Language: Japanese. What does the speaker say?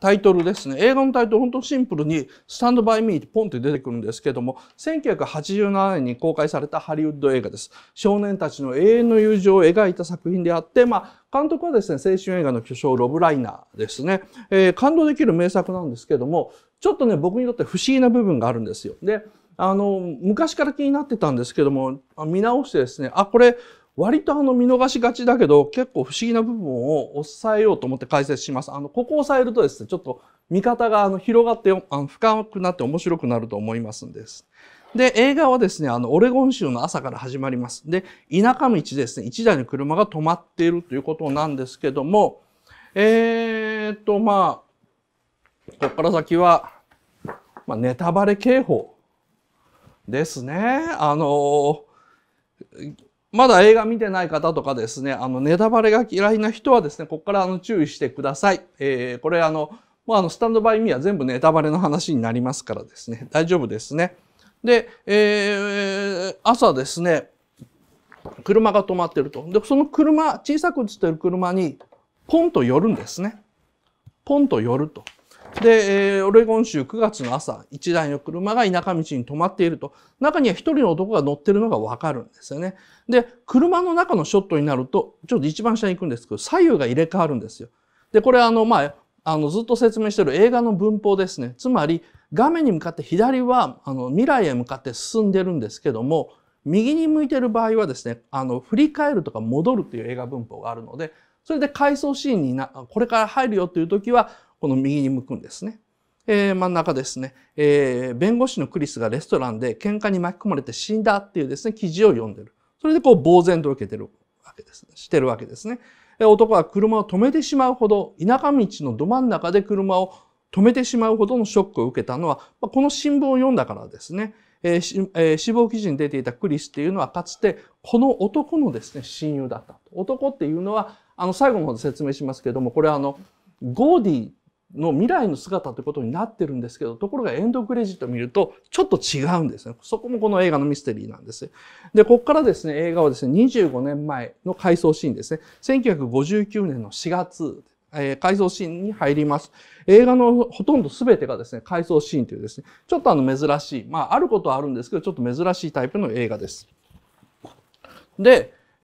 タイトルですね。映画のタイトル、本当シンプルに「スタンド・バイ・ミー」ってポンって出てくるんですけども、1987年に公開されたハリウッド映画です。少年たちの永遠の友情を描いた作品であって、監督はですね、青春映画の巨匠ロブ・ライナーですね。感動できる名作なんですけども、ちょっとね、僕にとって不思議な部分があるんですよ。で、昔から気になってたんですけども、見直してですね、これ割と見逃しがちだけど結構不思議な部分を抑えようと思って解説します。ここを抑えるとですね、ちょっと見方が広がって深くなって面白くなると思いますんです。で、映画はですね、オレゴン州の朝から始まります。で、田舎道ですね、1台の車が止まっているということなんですけども、ここから先は、ネタバレ警報ですね。まだ映画見てない方とかですね、ネタバレが嫌いな人はですね、ここから注意してください。これスタンドバイミーは全部ネタバレの話になりますからですね、大丈夫ですね。で、朝ですね、車が止まってると。で、その車、小さく映ってる車にポンと寄るんですね。ポンと寄ると。で、オレゴン州9月の朝、1台の車が田舎道に止まっていると。中には1人の男が乗ってるのがわかるんですよね。で、車の中のショットになると、ちょっと一番下に行くんですけど、左右が入れ替わるんですよ。で、これずっと説明してる映画の文法ですね。つまり、画面に向かって左は、未来へ向かって進んでるんですけども、右に向いてる場合はですね、振り返るとか戻るという映画文法があるので、それで回想シーンにこれから入るよという時は、この右に向くんですね。真ん中ですね、弁護士のクリスがレストランで喧嘩に巻き込まれて死んだっていうですね、記事を読んでる。それでこう呆然と受けてるわけです、してるわけですね。男は車を止めてしまうほど、田舎道のど真ん中で車を止めてしまうほどのショックを受けたのは、この新聞を読んだからですね。死亡記事に出ていたクリスっていうのは、かつてこの男のですね、親友だった。男っていうのは、最後の方で説明しますけども、これはゴーディの未来の姿ということになってるんですけど、ところがエンドクレジットを見るとちょっと違うんですね。そこもこの映画のミステリーなんです。で、ここからですね、映画はですね、25年前の回想シーンですね。1959年の4月、回想シーンに入ります。映画のほとんど全てがですね、回想シーンというですね、ちょっと珍しい、あることはあるんですけど、ちょっと珍しいタイプの映画です。で、